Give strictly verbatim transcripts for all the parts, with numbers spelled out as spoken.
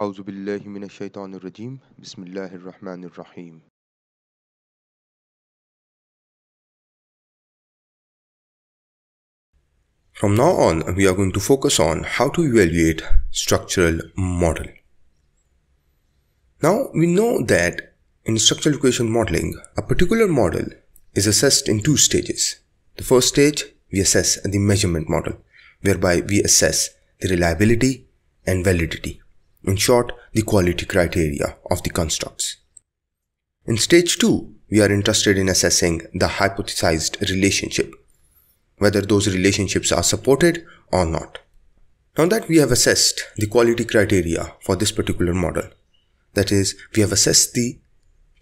Auzu billahi minashaitanirrajim. Bismillahirrahmanirrahim. From now on, we are going to focus on how to evaluate structural model. Now we know that in structural equation modeling, a particular model is assessed in two stages. The first stage, we assess the measurement model, whereby we assess the reliability and validity. In short, the quality criteria of the constructs. In stage two, we are interested in assessing the hypothesized relationship, whether those relationships are supported or not. Now that we have assessed the quality criteria for this particular model, that is, we have assessed the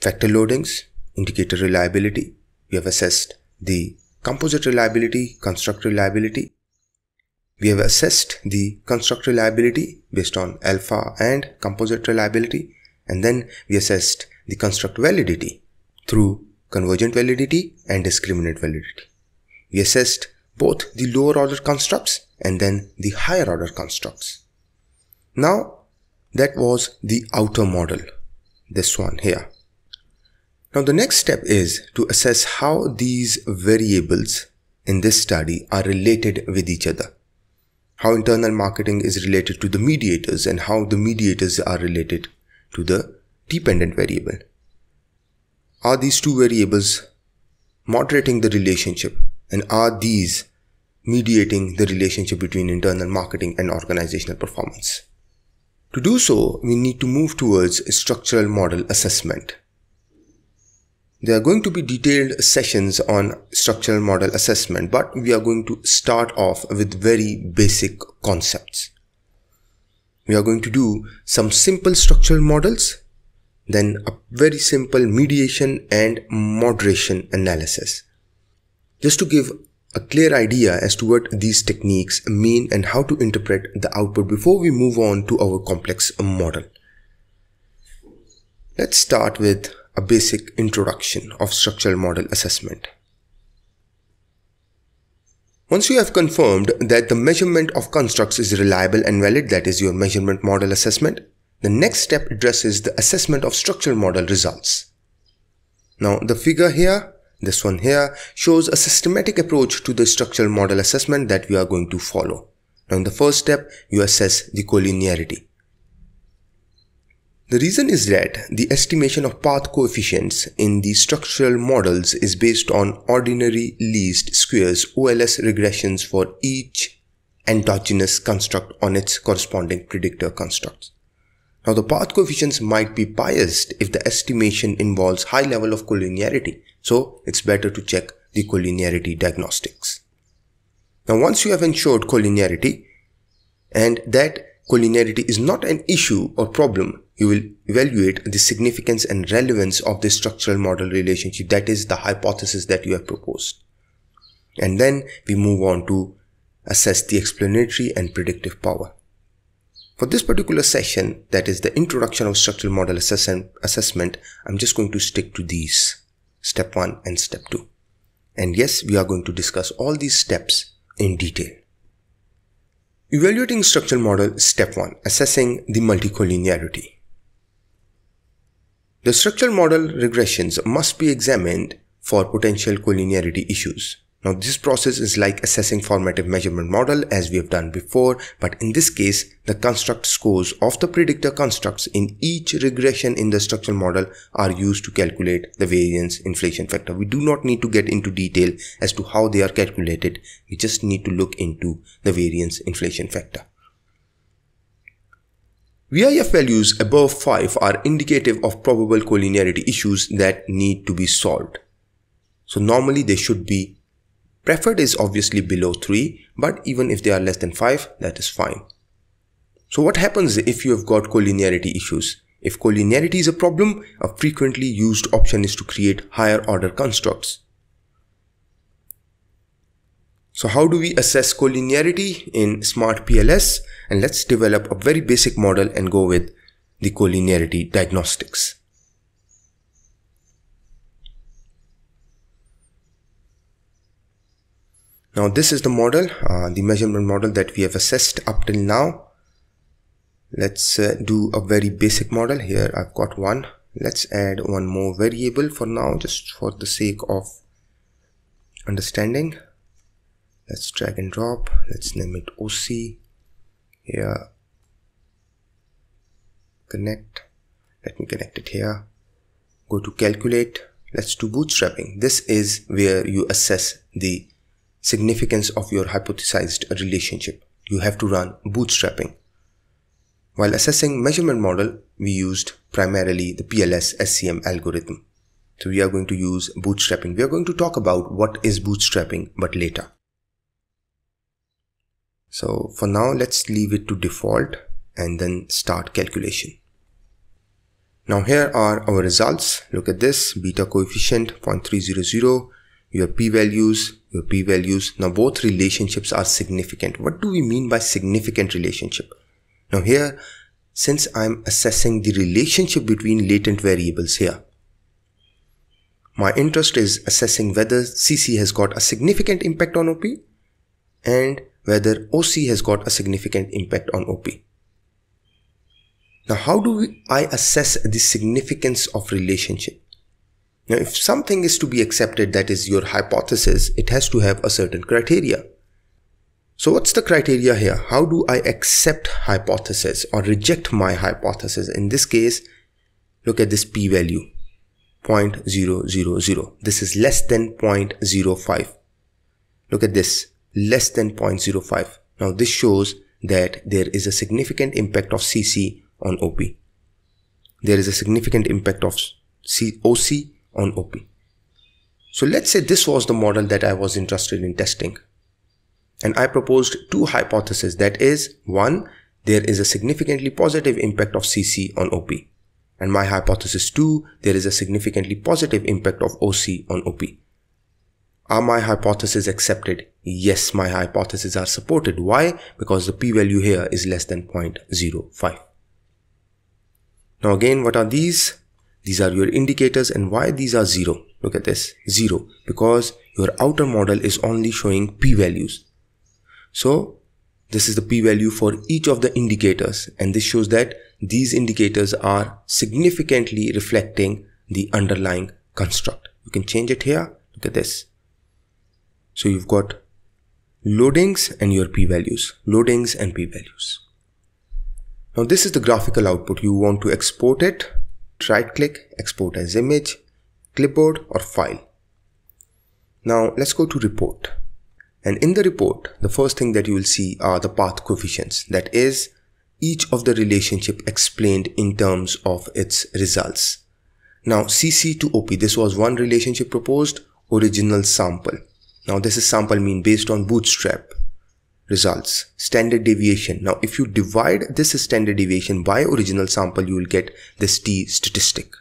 factor loadings, indicator reliability, we have assessed the composite reliability, construct reliability, we have assessed the construct reliability based on alpha and composite reliability, and then we assessed the construct validity through convergent validity and discriminant validity. We assessed both the lower order constructs and then the higher order constructs. Now that was the outer model, this one here. Now the next step is to assess how these variables in this study are related with each other. How internal marketing is related to the mediators and how the mediators are related to the dependent variable. Are these two variables moderating the relationship, and are these mediating the relationship between internal marketing and organizational performance? To do so, we need to move towards a structural model assessment. There are going to be detailed sessions on structural model assessment, but we are going to start off with very basic concepts. We are going to do some simple structural models, then a very simple mediation and moderation analysis, just to give a clear idea as to what these techniques mean and how to interpret the output before we move on to our complex model. Let's start with a basic introduction of structural model assessment. Once you have confirmed that the measurement of constructs is reliable and valid, that is your measurement model assessment, the next step addresses the assessment of structural model results. Now the figure here, this one here, shows a systematic approach to the structural model assessment that we are going to follow. Now in the first step, you assess the collinearity. The reason is that the estimation of path coefficients in the structural models is based on ordinary least squares O L S regressions for each endogenous construct on its corresponding predictor constructs. Now the path coefficients might be biased if the estimation involves high level of collinearity, so it's better to check the collinearity diagnostics. Now once you have ensured collinearity and that collinearity is not an issue or problem, you will evaluate the significance and relevance of this structural model relationship, that is the hypothesis that you have proposed. And then we move on to assess the explanatory and predictive power. For this particular session, that is the introduction of structural model assessment, I'm just going to stick to these, step one and step two. And yes, we are going to discuss all these steps in detail. Evaluating structural model, step one, assessing the multicollinearity. The structural model regressions must be examined for potential collinearity issues. Now this process is like assessing formative measurement model as we have done before, but in this case, the construct scores of the predictor constructs in each regression in the structural model are used to calculate the variance inflation factor. We do not need to get into detail as to how they are calculated. We just need to look into the variance inflation factor. V I F values above five are indicative of probable collinearity issues that need to be solved. So normally they should be preferred is obviously below three, but even if they are less than five, that is fine. So what happens if you have got collinearity issues? If collinearity is a problem, a frequently used option is to create higher order constructs. So how do we assess collinearity in SmartPLS? And let's develop a very basic model and go with the collinearity diagnostics. Now this is the model, uh, the measurement model that we have assessed up till now. Let's uh, do a very basic model. Here I've got one. Let's add one more variable for now, just for the sake of understanding. Let's drag and drop. Let's name it O C. Here, connect. Let me connect it here. Go to calculate. Let's do bootstrapping. This is where you assess the significance of your hypothesized relationship. You have to run bootstrapping. While assessing measurement model, we used primarily the P L S S C M algorithm. So we are going to use bootstrapping. We are going to talk about what is bootstrapping, but later. So for now, let's leave it to default and then start calculation. Now here are our results. Look at this, beta coefficient zero point three zero zero, your p-values, your p-values. Now both relationships are significant. What do we mean by significant relationship? Now here, since I'm assessing the relationship between latent variables here, my interest is assessing whether C C has got a significant impact on O P and whether O C has got a significant impact on O P. Now how do we, I assess the significance of relationship? Now if something is to be accepted, that is your hypothesis, it has to have a certain criteria. So what's the criteria here? How do I accept hypothesis or reject my hypothesis? In this case, look at this p-value, zero point zero zero zero. This is less than zero point zero five. Look at this, less than zero point zero five. Now this shows that there is a significant impact of C C on O P. There is a significant impact of O C on O P. So let's say this was the model that I was interested in testing. And I proposed two hypotheses, that is, one, there is a significantly positive impact of C C on O P. And my hypothesis two, there is a significantly positive impact of O C on O P. Are my hypotheses accepted? Yes, my hypotheses are supported. Why? Because the p-value here is less than zero point zero five. Now again, what are these? These are your indicators, and why these are zero? Look at this, zero, because your outer model is only showing p-values. So this is the p-value for each of the indicators, and this shows that these indicators are significantly reflecting the underlying construct. You can change it here. Look at this. So you've got loadings and your p-values, loadings and p-values. Now this is the graphical output. You want to export it. Right click, export as image, clipboard or file. Now let's go to report. And in the report, the first thing that you will see are the path coefficients. That is, each of the relationship explained in terms of its results. Now C C to O P, this was one relationship proposed, original sample. Now this is sample mean based on bootstrap results. Standard deviation. Now if you divide this standard deviation by original sample, you will get this T statistic.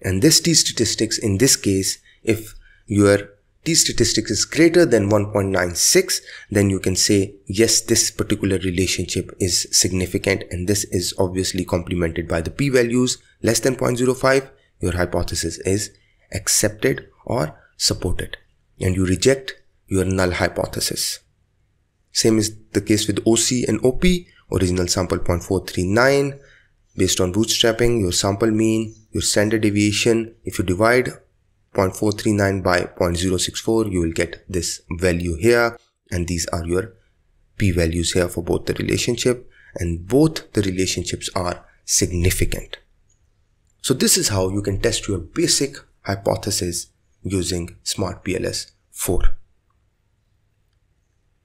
And this T statistics in this case, if your T statistic is greater than one point nine six, then you can say yes, this particular relationship is significant, and this is obviously complemented by the p-values less than zero point zero five. Your hypothesis is accepted or supported, and you reject your null hypothesis. Same is the case with O C and O P. Original sample zero point four three nine. Based on bootstrapping, your sample mean, your standard deviation. If you divide zero point four three nine by zero point zero six four, you will get this value here. And these are your p-values here for both the relationship. And both the relationships are significant. So this is how you can test your basic hypothesis using SmartPLS four.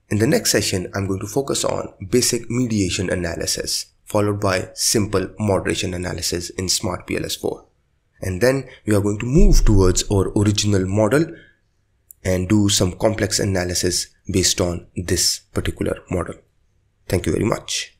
In the next session, I'm going to focus on basic mediation analysis, followed by simple moderation analysis in SmartPLS four. And then we are going to move towards our original model and do some complex analysis based on this particular model. Thank you very much.